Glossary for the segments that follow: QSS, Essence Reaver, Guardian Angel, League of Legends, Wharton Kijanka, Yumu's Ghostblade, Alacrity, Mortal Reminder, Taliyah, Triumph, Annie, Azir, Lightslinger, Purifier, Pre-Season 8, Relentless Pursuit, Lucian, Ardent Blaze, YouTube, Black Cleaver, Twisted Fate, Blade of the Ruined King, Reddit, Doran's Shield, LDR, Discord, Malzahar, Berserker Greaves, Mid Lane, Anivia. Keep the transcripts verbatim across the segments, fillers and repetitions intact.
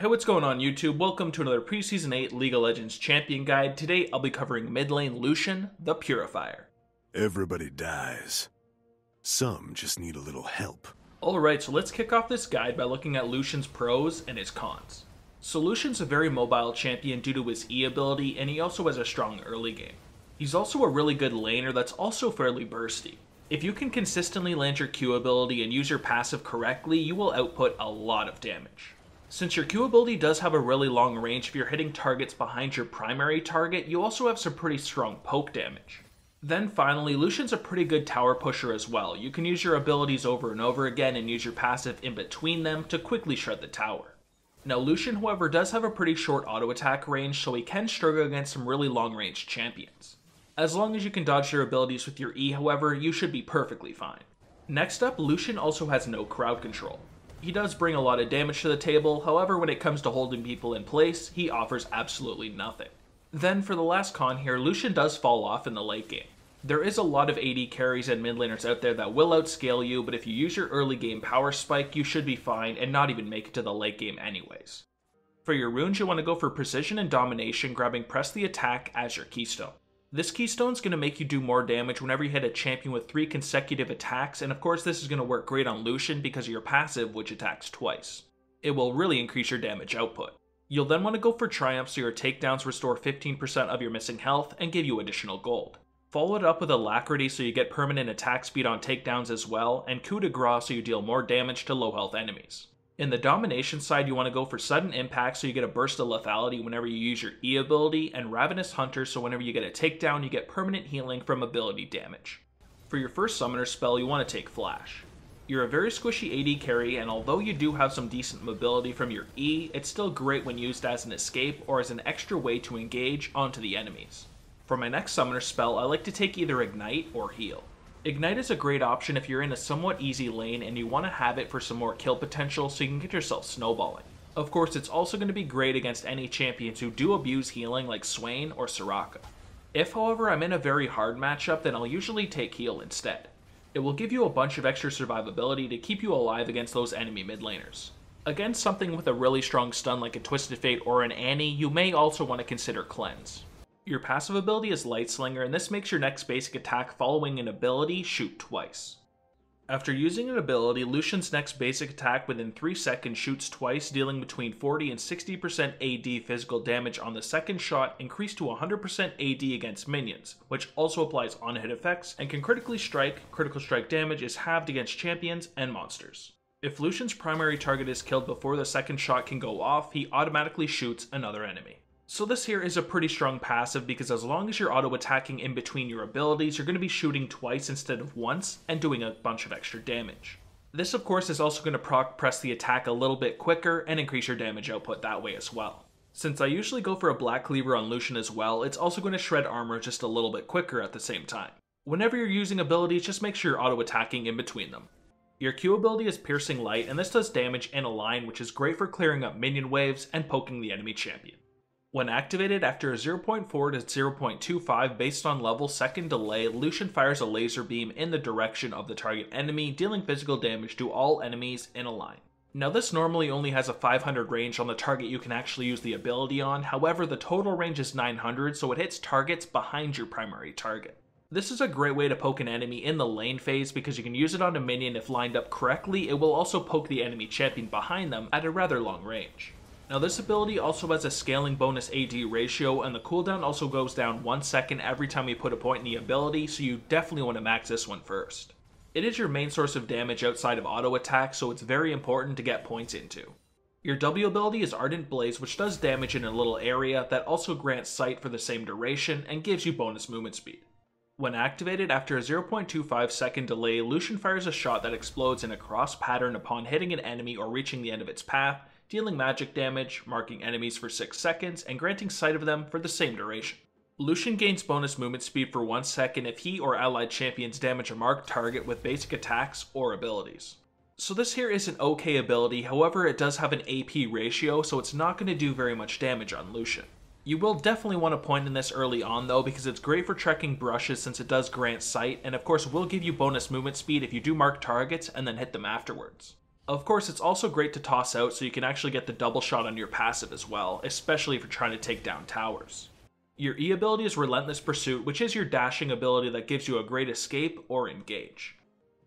Hey, what's going on YouTube? Welcome to another Pre-Season eight League of Legends Champion Guide. Today I'll be covering mid lane Lucian, the Purifier. Everybody dies. Some just need a little help. Alright, so let's kick off this guide by looking at Lucian's pros and his cons. So Lucian's a very mobile champion due to his E ability, and he also has a strong early game. He's also a really good laner that's also fairly bursty. If you can consistently land your Q ability and use your passive correctly, you will output a lot of damage. Since your Q ability does have a really long range, if you're hitting targets behind your primary target, you also have some pretty strong poke damage. Then finally, Lucian's a pretty good tower pusher as well. You can use your abilities over and over again and use your passive in between them to quickly shred the tower. Now Lucian, however, does have a pretty short auto attack range, so he can struggle against some really long range champions. As long as you can dodge their abilities with your E, however, you should be perfectly fine. Next up, Lucian also has no crowd control. He does bring a lot of damage to the table, however when it comes to holding people in place, he offers absolutely nothing. Then for the last con here, Lucian does fall off in the late game. There is a lot of A D carries and mid laners out there that will outscale you, but if you use your early game power spike, you should be fine and not even make it to the late game anyways. For your runes, you want to go for precision and domination, grabbing Press the Attack as your keystone. This keystone's going to make you do more damage whenever you hit a champion with three consecutive attacks, and of course this is going to work great on Lucian because of your passive, which attacks twice. It will really increase your damage output. You'll then want to go for Triumph, so your takedowns restore fifteen percent of your missing health and give you additional gold. Follow it up with Alacrity, so you get permanent attack speed on takedowns as well, and Coup de Grace, so you deal more damage to low health enemies. In the domination side, you want to go for Sudden Impact, so you get a burst of lethality whenever you use your E ability, and Ravenous Hunter, so whenever you get a takedown, you get permanent healing from ability damage. For your first summoner spell, you want to take Flash. You're a very squishy A D carry, and although you do have some decent mobility from your E, it's still great when used as an escape or as an extra way to engage onto the enemies. For my next summoner spell, I like to take either Ignite or Heal. Ignite is a great option if you're in a somewhat easy lane and you want to have it for some more kill potential so you can get yourself snowballing. Of course, it's also going to be great against any champions who do abuse healing like Swain or Soraka. If, however, I'm in a very hard matchup, then I'll usually take Heal instead. It will give you a bunch of extra survivability to keep you alive against those enemy mid laners. Against something with a really strong stun like a Twisted Fate or an Annie, you may also want to consider Cleanse. Your passive ability is Lightslinger, and this makes your next basic attack following an ability shoot twice. After using an ability, Lucian's next basic attack within three seconds shoots twice, dealing between forty and sixty percent A D physical damage on the second shot, increased to one hundred percent A D against minions, which also applies on-hit effects, and can critically strike. Critical strike damage is halved against champions and monsters. If Lucian's primary target is killed before the second shot can go off, he automatically shoots another enemy. So this here is a pretty strong passive because as long as you're auto-attacking in between your abilities, you're going to be shooting twice instead of once and doing a bunch of extra damage. This of course is also going to proc Press the Attack a little bit quicker and increase your damage output that way as well. Since I usually go for a Black Cleaver on Lucian as well, it's also going to shred armor just a little bit quicker at the same time. Whenever you're using abilities, just make sure you're auto-attacking in between them. Your Q ability is Piercing Light, and this does damage in a line, which is great for clearing up minion waves and poking the enemy champion. When activated, after a zero point four to zero point two five based on level second delay, Lucian fires a laser beam in the direction of the target enemy, dealing physical damage to all enemies in a line. Now this normally only has a five hundred range on the target you can actually use the ability on, however the total range is nine hundred, so it hits targets behind your primary target. This is a great way to poke an enemy in the lane phase because you can use it on a minion if lined up correctly. It will also poke the enemy champion behind them at a rather long range. Now this ability also has a scaling bonus A D ratio, and the cooldown also goes down one second every time you put a point in the ability, so you definitely want to max this one first. It is your main source of damage outside of auto attack, so it's very important to get points into. Your W ability is Ardent Blaze, which does damage in a little area that also grants sight for the same duration and gives you bonus movement speed. When activated, after a zero point two five second delay, Lucian fires a shot that explodes in a cross pattern upon hitting an enemy or reaching the end of its path, dealing magic damage, marking enemies for six seconds, and granting sight of them for the same duration. Lucian gains bonus movement speed for one second if he or allied champions damage a marked target with basic attacks or abilities. So this here is an okay ability, however it does have an A P ratio, so it's not going to do very much damage on Lucian. You will definitely want to point in this early on though, because it's great for trekking brushes since it does grant sight, and of course will give you bonus movement speed if you do mark targets and then hit them afterwards. Of course, it's also great to toss out so you can actually get the double shot on your passive as well, especially if you're trying to take down towers. Your E ability is Relentless Pursuit, which is your dashing ability that gives you a great escape or engage.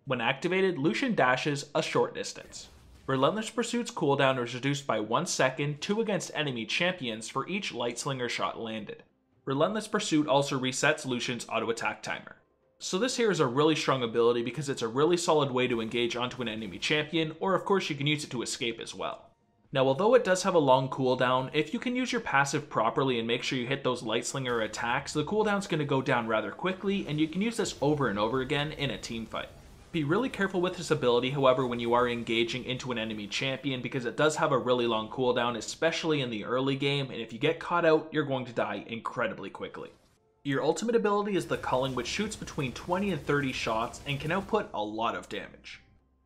When activated, Lucian dashes a short distance. Relentless Pursuit's cooldown is reduced by one second, two against enemy champions for each Lightslinger shot landed. Relentless Pursuit also resets Lucian's auto-attack timer. So this here is a really strong ability because it's a really solid way to engage onto an enemy champion, or of course you can use it to escape as well. Now, although it does have a long cooldown, if you can use your passive properly and make sure you hit those Lightslinger attacks, the cooldown's going to go down rather quickly, and you can use this over and over again in a teamfight. Be really careful with this ability, however, when you are engaging into an enemy champion, because it does have a really long cooldown, especially in the early game, and if you get caught out, you're going to die incredibly quickly. Your ultimate ability is the Culling, which shoots between twenty and thirty shots and can output a lot of damage.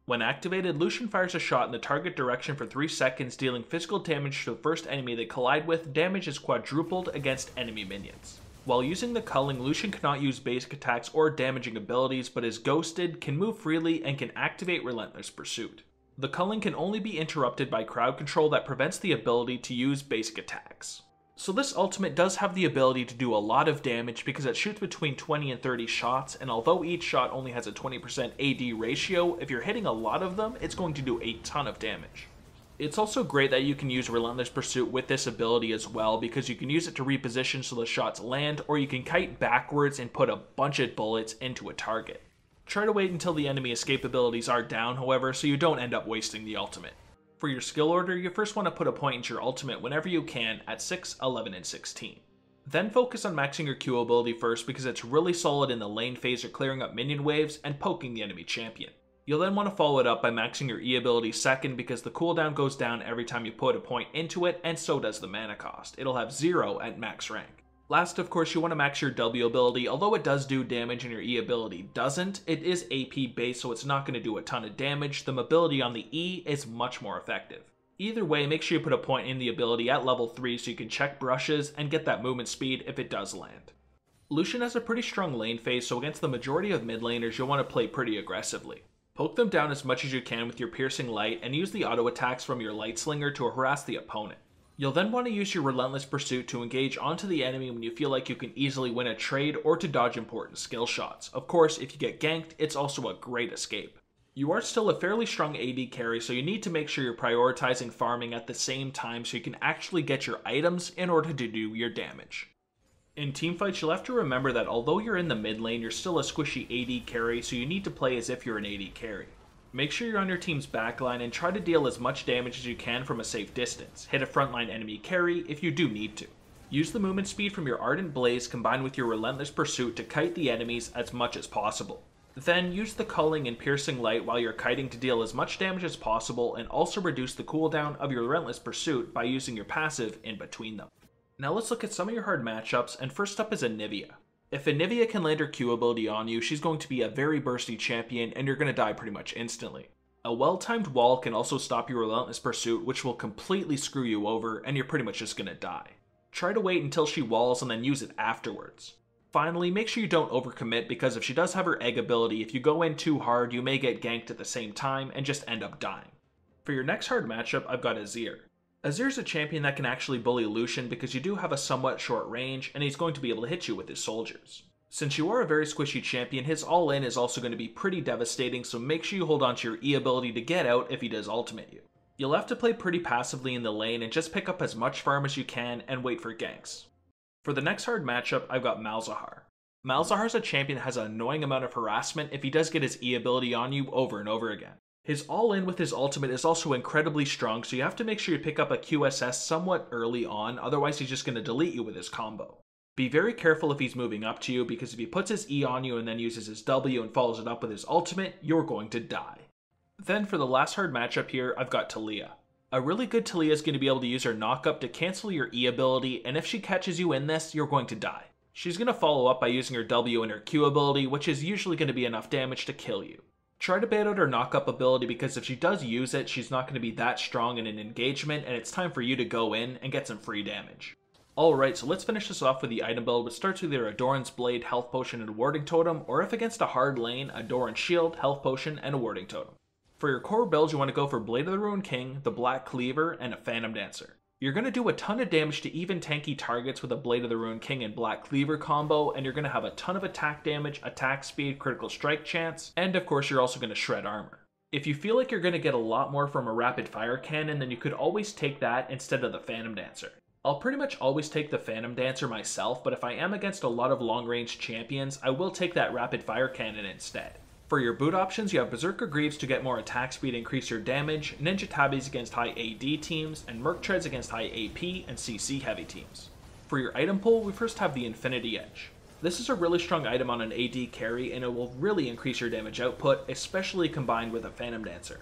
When activated, Lucian fires a shot in the target direction for three seconds, dealing physical damage to the first enemy they collide with. Damage is quadrupled against enemy minions. While using the Culling, Lucian cannot use basic attacks or damaging abilities, but is ghosted, can move freely, and can activate Relentless Pursuit. The Culling can only be interrupted by crowd control that prevents the ability to use basic attacks. So this ultimate does have the ability to do a lot of damage because it shoots between twenty and thirty shots, and although each shot only has a twenty percent A D ratio, if you're hitting a lot of them, it's going to do a ton of damage. It's also great that you can use Relentless Pursuit with this ability as well, because you can use it to reposition so the shots land, or you can kite backwards and put a bunch of bullets into a target. Try to wait until the enemy escape abilities are down, however, so you don't end up wasting the ultimate. For your skill order, you first want to put a point into your ultimate whenever you can at six, eleven, and sixteen. Then focus on maxing your Q ability first, because it's really solid in the lane phase or clearing up minion waves and poking the enemy champion. You'll then want to follow it up by maxing your E ability second, because the cooldown goes down every time you put a point into it, and so does the mana cost. It'll have zero at max rank. Last, of course, you want to max your W ability. Although it does do damage and your E ability doesn't, it is A P based, so it's not going to do a ton of damage. The mobility on the E is much more effective. Either way, make sure you put a point in the ability at level three so you can check brushes and get that movement speed if it does land. Lucian has a pretty strong lane phase, so against the majority of mid laners, you'll want to play pretty aggressively. Poke them down as much as you can with your Piercing Light, and use the auto attacks from your Lightslinger to harass the opponent. You'll then want to use your Relentless Pursuit to engage onto the enemy when you feel like you can easily win a trade or to dodge important skill shots. Of course, if you get ganked, it's also a great escape. You are still a fairly strong A D carry, so you need to make sure you're prioritizing farming at the same time so you can actually get your items in order to do your damage. In teamfights, you'll have to remember that although you're in the mid lane, you're still a squishy A D carry, so you need to play as if you're an A D carry. Make sure you're on your team's backline and try to deal as much damage as you can from a safe distance. Hit a frontline enemy carry if you do need to. Use the movement speed from your Ardent Blaze combined with your Relentless Pursuit to kite the enemies as much as possible. Then use the Culling and Piercing Light while you're kiting to deal as much damage as possible, and also reduce the cooldown of your Relentless Pursuit by using your passive in between them. Now let's look at some of your hard matchups, and first up is Anivia. If Anivia can land her Q ability on you, she's going to be a very bursty champion and you're going to die pretty much instantly. A well-timed wall can also stop your Relentless Pursuit, which will completely screw you over, and you're pretty much just going to die. Try to wait until she walls and then use it afterwards. Finally, make sure you don't overcommit, because if she does have her egg ability, if you go in too hard, you may get ganked at the same time and just end up dying. For your next hard matchup, I've got Azir. Azir's a champion that can actually bully Lucian, because you do have a somewhat short range, and he's going to be able to hit you with his soldiers. Since you are a very squishy champion, his all-in is also going to be pretty devastating, so make sure you hold on to your E ability to get out if he does ultimate you. You'll have to play pretty passively in the lane and just pick up as much farm as you can and wait for ganks. For the next hard matchup, I've got Malzahar. Malzahar's a champion that has an annoying amount of harassment if he does get his E ability on you over and over again. His all-in with his ultimate is also incredibly strong, so you have to make sure you pick up a Q S S somewhat early on, otherwise he's just going to delete you with his combo. Be very careful if he's moving up to you, because if he puts his E on you and then uses his W and follows it up with his ultimate, you're going to die. Then for the last hard matchup here, I've got Taliyah. A really good Taliyah is going to be able to use her knockup to cancel your E ability, and if she catches you in this, you're going to die. She's going to follow up by using her W and her Q ability, which is usually going to be enough damage to kill you. Try to bait out her knock-up ability, because if she does use it, she's not going to be that strong in an engagement, and it's time for you to go in and get some free damage. Alright, so let's finish this off with the item build, which starts with either a Doran's Blade, Health Potion, and a Warding Totem, or if against a hard lane, a Doran's Shield, Health Potion, and a Warding Totem. For your core build, you want to go for Blade of the Ruined King, the Black Cleaver, and a Phantom Dancer. You're going to do a ton of damage to even tanky targets with a Blade of the Ruined King and Black Cleaver combo, and you're going to have a ton of attack damage, attack speed, critical strike chance, and of course you're also going to shred armor. If you feel like you're going to get a lot more from a Rapid Fire Cannon, then you could always take that instead of the Phantom Dancer. I'll pretty much always take the Phantom Dancer myself, but if I am against a lot of long-range champions, I will take that Rapid Fire Cannon instead. For your boot options, you have Berserker Greaves to get more attack speed, increase your damage, Ninja Tabbies against high A D teams, and Merc Treads against high A P and C C heavy teams. For your item pool, we first have the Infinity Edge. This is a really strong item on an A D carry, and it will really increase your damage output, especially combined with a Phantom Dancer.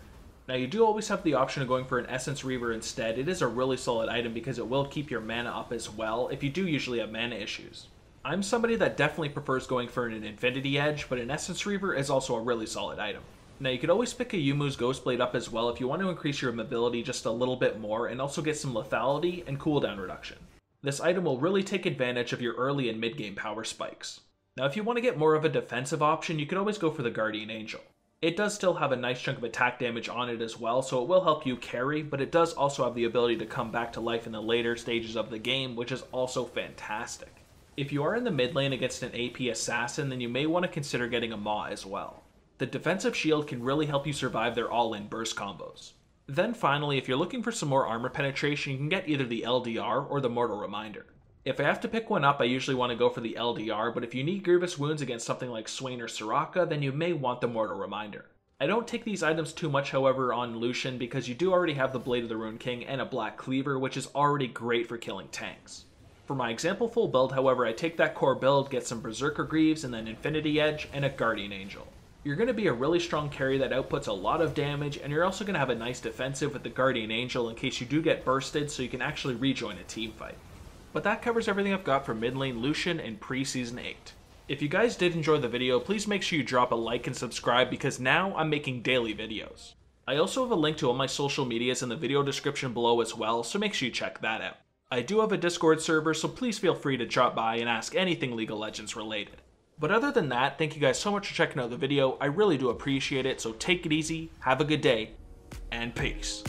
Now you do always have the option of going for an Essence Reaver instead. It is a really solid item because it will keep your mana up as well if you do usually have mana issues. I'm somebody that definitely prefers going for an Infinity Edge, but an Essence Reaver is also a really solid item. Now you could always pick a Yumu's Ghostblade up as well if you want to increase your mobility just a little bit more and also get some lethality and cooldown reduction. This item will really take advantage of your early and mid game power spikes. Now if you want to get more of a defensive option, you could always go for the Guardian Angel. It does still have a nice chunk of attack damage on it as well, so it will help you carry, but it does also have the ability to come back to life in the later stages of the game, which is also fantastic. If you are in the mid lane against an A P assassin, then you may want to consider getting a Maw as well. The defensive shield can really help you survive their all-in burst combos. Then finally, if you're looking for some more armor penetration, you can get either the L D R or the Mortal Reminder. If I have to pick one up, I usually want to go for the L D R, but if you need Grievous Wounds against something like Swain or Soraka, then you may want the Mortal Reminder. I don't take these items too much, however, on Lucian, because you do already have the Blade of the Ruined King and a Black Cleaver, which is already great for killing tanks. For my example full build, however, I take that core build, get some Berserker Greaves and then Infinity Edge and a Guardian Angel. You're going to be a really strong carry that outputs a lot of damage, and you're also going to have a nice defensive with the Guardian Angel in case you do get bursted so you can actually rejoin a team fight. But that covers everything I've got for mid lane Lucian in Pre-Season eight. If you guys did enjoy the video, please make sure you drop a like and subscribe because now I'm making daily videos. I also have a link to all my social medias in the video description below as well, so make sure you check that out. I do have a Discord server, so please feel free to drop by and ask anything League of Legends related. But other than that, thank you guys so much for checking out the video. I really do appreciate it, so take it easy, have a good day, and peace.